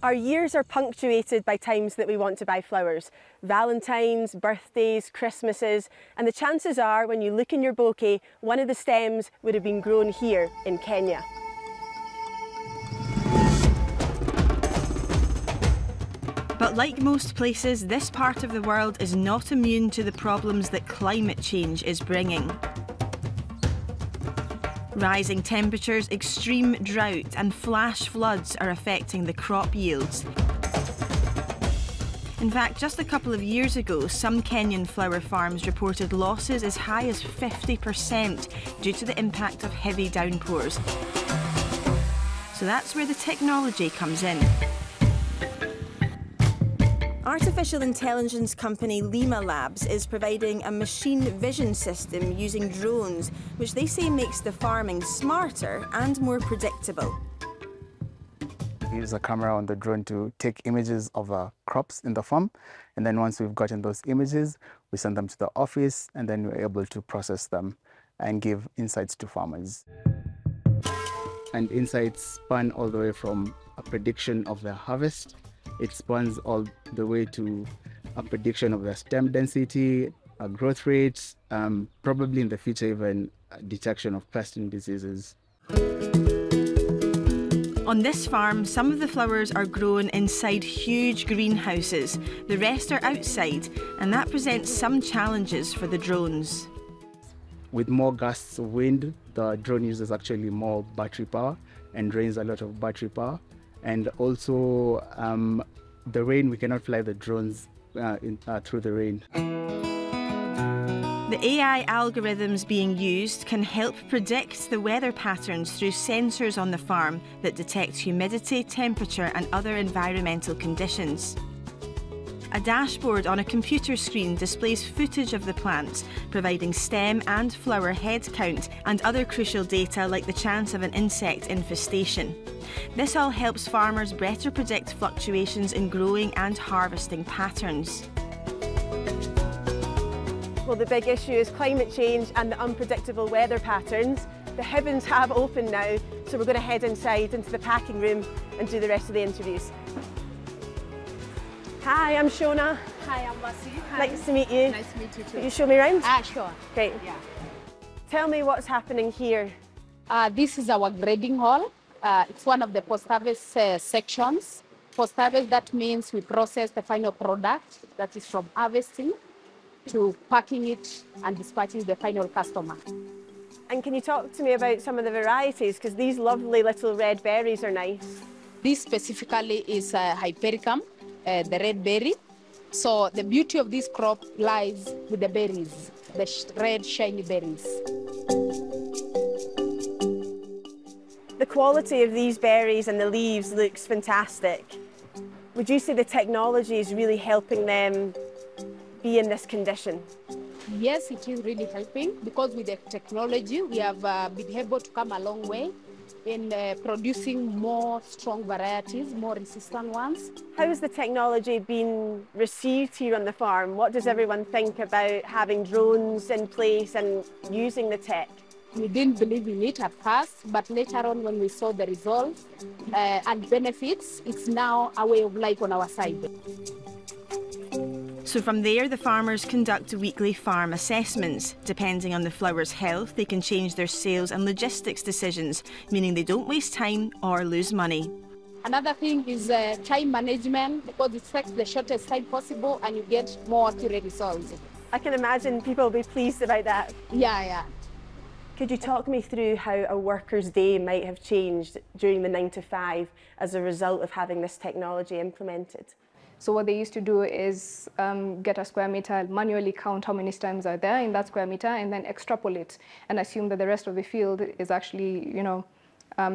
Our years are punctuated by times that we want to buy flowers. Valentines, birthdays, Christmases, and the chances are when you look in your bouquet, one of the stems would have been grown here in Kenya. But like most places, this part of the world is not immune to the problems that climate change is bringing. Rising temperatures, extreme drought and flash floods are affecting the crop yields. In fact, just a couple of years ago, some Kenyan flower farms reported losses as high as 50% due to the impact of heavy downpours. So that's where the technology comes in. Artificial intelligence company Lima Labs is providing a machine vision system using drones, which they say makes the farming smarter and more predictable. We use a camera on the drone to take images of our crops in the farm, and then once we've gotten those images, we send them to the office, and then we're able to process them and give insights to farmers. And insights span all the way from a prediction of the harvest. It spans all the way to a prediction of the stem density, a growth rate, probably in the future even detection of pests and diseases. On this farm, some of the flowers are grown inside huge greenhouses. The rest are outside, and that presents some challenges for the drones. With more gusts of wind, the drone uses actually more battery power and drains a lot of battery power. And also the rain, we cannot fly the drones through the rain. The AI algorithms being used can help predict the weather patterns through sensors on the farm that detect humidity, temperature and other environmental conditions. A dashboard on a computer screen displays footage of the plants, providing stem and flower head count and other crucial data like the chance of an insect infestation. This all helps farmers better predict fluctuations in growing and harvesting patterns. Well, the big issue is climate change and the unpredictable weather patterns. The heavens have opened now, so we're going to head inside into the packing room and do the rest of the interviews. Hi, I'm Shona. Hi, I'm Wasi. Nice to meet you. Nice to meet you too. Will you show me around? Sure. Great. Yeah. Tell me what's happening here. This is our grading hall. It's one of the post-harvest sections. Post-harvest, that means we process the final product, that is from harvesting to packing it and dispatching the final customer. And can you talk to me about some of the varieties? Because these lovely little red berries are nice. This specifically is Hypericum. The red berry. So the beauty of this crop lies with the berries, the red shiny berries. The quality of these berries and the leaves looks fantastic. Would you say the technology is really helping them be in this condition? Yes, it is really helping, because with the technology we have been able to come a long way in producing more strong varieties, more resistant ones. How has the technology been received here on the farm? What does everyone think about having drones in place and using the tech? We didn't believe in it at first, but later on when we saw the results and benefits, it's now a way of life on our side. So from there, the farmers conduct weekly farm assessments. Depending on the flower's health, they can change their sales and logistics decisions, meaning they don't waste time or lose money. Another thing is time management, because it takes the shortest time possible and you get more accurate results. I can imagine people will be pleased about that. Yeah. Could you talk me through how a worker's day might have changed during the 9 to 5 as a result of having this technology implemented? So what they used to do is get a square meter, manually count how many stems are there in that square meter, and then extrapolate and assume that the rest of the field is actually,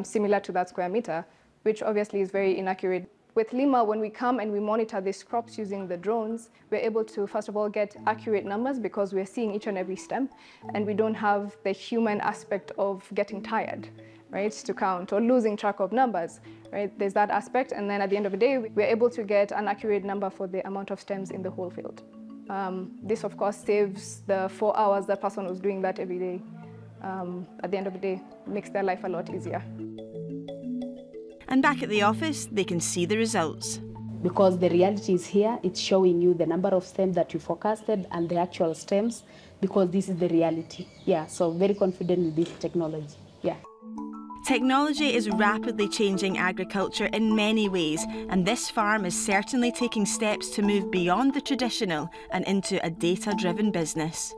similar to that square meter, which obviously is very inaccurate. With Lima, when we come and we monitor these crops using the drones, we're able to, first of all, get accurate numbers because we're seeing each and every stem, and we don't have the human aspect of getting tired, right, to count or losing track of numbers, right? There's that aspect, and then at the end of the day, we're able to get an accurate number for the amount of stems in the whole field. This, of course, saves the 4 hours that person was doing that every day. At the end of the day, makes their life a lot easier. and back at the office they can see the results. Because the reality is here, it's showing you the number of stems that you forecasted and the actual stems, because this is the reality. Yeah, so very confident with this technology, yeah. Technology is rapidly changing agriculture in many ways, and this farm is certainly taking steps to move beyond the traditional and into a data-driven business.